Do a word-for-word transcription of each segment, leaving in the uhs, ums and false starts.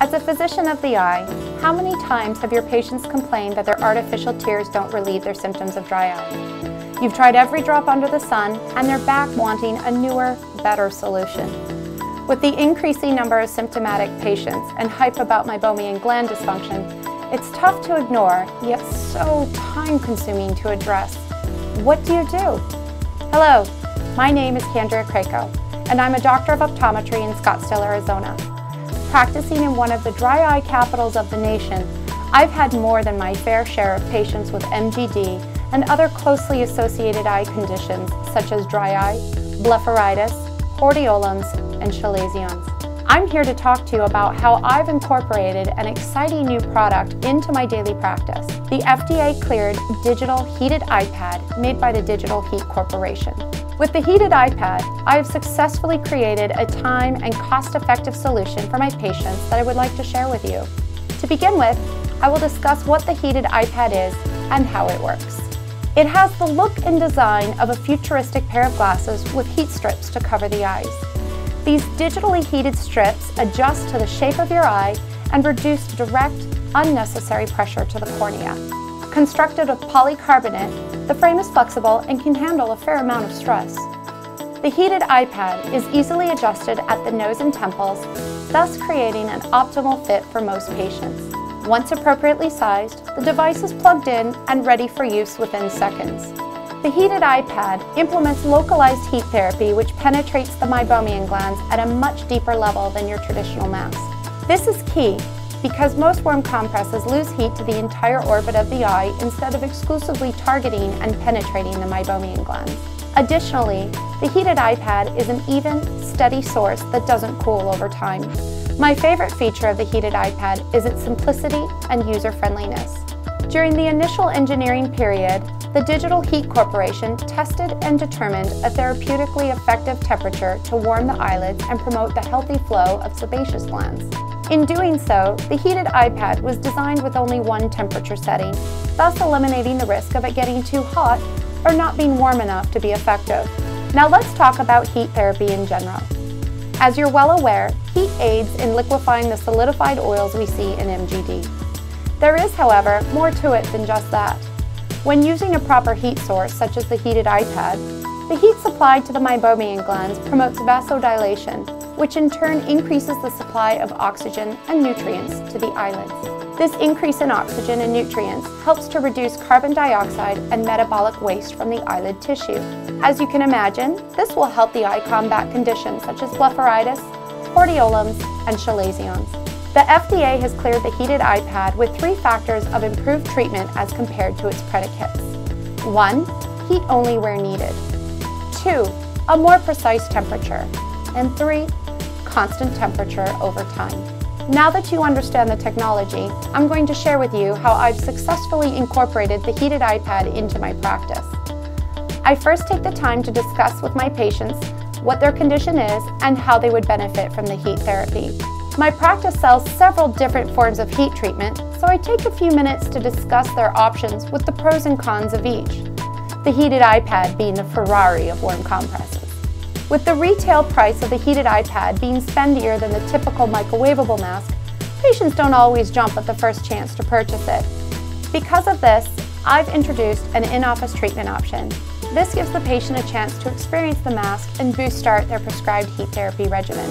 As a physician of the eye, how many times have your patients complained that their artificial tears don't relieve their symptoms of dry eye? You've tried every drop under the sun, and they're back wanting a newer, better solution. With the increasing number of symptomatic patients and hype about meibomian gland dysfunction, it's tough to ignore, yet so time-consuming to address. What do you do? Hello, my name is Kendria Krako, and I'm a doctor of optometry in Scottsdale, Arizona. Practicing in one of the dry eye capitals of the nation, I've had more than my fair share of patients with M G D and other closely associated eye conditions such as dry eye, blepharitis, hordeolums, and chalazions. I'm here to talk to you about how I've incorporated an exciting new product into my daily practice, the F D A-cleared digital heated eye pad made by the Digital Heat Corporation. With the heated iPad, I have successfully created a time and cost-effective solution for my patients that I would like to share with you. To begin with, I will discuss what the heated iPad is and how it works. It has the look and design of a futuristic pair of glasses with heat strips to cover the eyes. These digitally heated strips adjust to the shape of your eye and reduce direct, unnecessary pressure to the cornea. Constructed of polycarbonate, the frame is flexible and can handle a fair amount of stress. The heated iPad is easily adjusted at the nose and temples, thus creating an optimal fit for most patients. Once appropriately sized, the device is plugged in and ready for use within seconds. The heated iPad implements localized heat therapy, which penetrates the meibomian glands at a much deeper level than your traditional mask. This is key, because most warm compresses lose heat to the entire orbit of the eye instead of exclusively targeting and penetrating the meibomian glands. Additionally, the heated iPad is an even, steady source that doesn't cool over time. My favorite feature of the heated iPad is its simplicity and user-friendliness. During the initial engineering period, the Digital Heat Corporation tested and determined a therapeutically effective temperature to warm the eyelids and promote the healthy flow of sebaceous glands. In doing so, the heated iPad was designed with only one temperature setting, thus eliminating the risk of it getting too hot or not being warm enough to be effective. Now let's talk about heat therapy in general. As you're well aware, heat aids in liquefying the solidified oils we see in M G D. There is, however, more to it than just that. When using a proper heat source, such as the heated iPad, the heat supplied to the meibomian glands promotes vasodilation, which in turn increases the supply of oxygen and nutrients to the eyelids. This increase in oxygen and nutrients helps to reduce carbon dioxide and metabolic waste from the eyelid tissue. As you can imagine, this will help the eye combat conditions such as blepharitis, hordeolums, and chalazions. The F D A has cleared the heated iPad with three factors of improved treatment as compared to its predicates. One, heat only where needed. Two, a more precise temperature. And three, constant temperature over time. Now that you understand the technology, I'm going to share with you how I've successfully incorporated the heated iPad into my practice. I first take the time to discuss with my patients what their condition is and how they would benefit from the heat therapy. My practice sells several different forms of heat treatment, so I take a few minutes to discuss their options with the pros and cons of each, the heated iPad being the Ferrari of warm compresses. With the retail price of the heated iPad being spendier than the typical microwavable mask, patients don't always jump at the first chance to purchase it. Because of this, I've introduced an in-office treatment option. This gives the patient a chance to experience the mask and boost start their prescribed heat therapy regimen.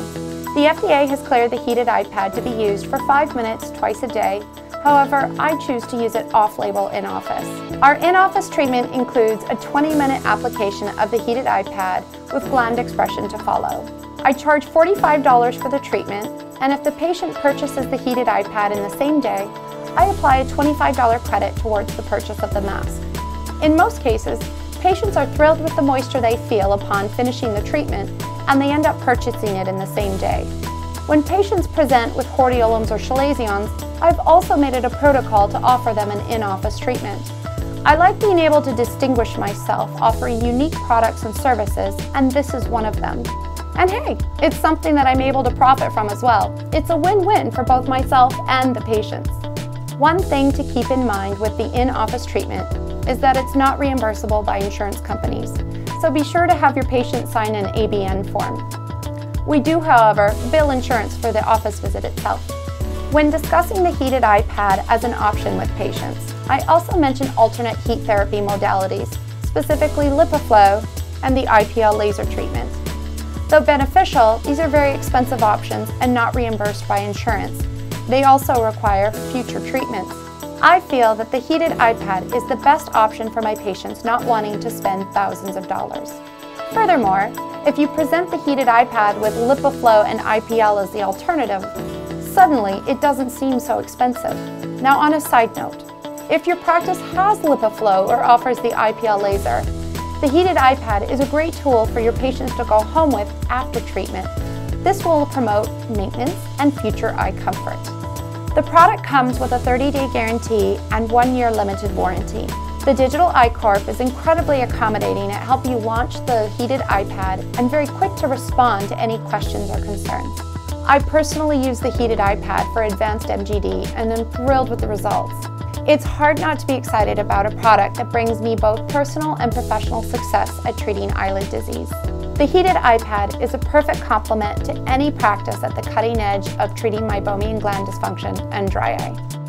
The F D A has cleared the heated iPad to be used for five minutes twice a day. However, I choose to use it off-label in office. Our in-office treatment includes a twenty-minute application of the heated iPad with gland expression to follow. I charge forty-five dollars for the treatment, and if the patient purchases the heated iPad in the same day, I apply a twenty-five dollar credit towards the purchase of the mask. In most cases, patients are thrilled with the moisture they feel upon finishing the treatment, and they end up purchasing it in the same day. When patients present with hordeolums or chalazions, I've also made it a protocol to offer them an in-office treatment. I like being able to distinguish myself, offering unique products and services, and this is one of them. And hey, it's something that I'm able to profit from as well. It's a win-win for both myself and the patients. One thing to keep in mind with the in-office treatment is that it's not reimbursable by insurance companies, so be sure to have your patient sign an A B N form. We do, however, bill insurance for the office visit itself. When discussing the heated iPad as an option with patients, I also mention alternate heat therapy modalities, specifically LipiFlow and the I P L laser treatment. Though beneficial, these are very expensive options and not reimbursed by insurance. They also require future treatments. I feel that the heated iPad is the best option for my patients not wanting to spend thousands of dollars. Furthermore, if you present the heated iPad with LipiFlow and I P L as the alternative, suddenly it doesn't seem so expensive. Now on a side note, if your practice has LipiFlow or offers the I P L laser, the heated iPad is a great tool for your patients to go home with after treatment. This will promote maintenance and future eye comfort. The product comes with a thirty day guarantee and one year limited warranty. The Digital Eye Corp is incredibly accommodating at helping you launch the heated iPad and very quick to respond to any questions or concerns. I personally use the heated iPad for advanced M G D and am thrilled with the results. It's hard not to be excited about a product that brings me both personal and professional success at treating eyelid disease. The heated iPad is a perfect complement to any practice at the cutting edge of treating meibomian gland dysfunction and dry eye.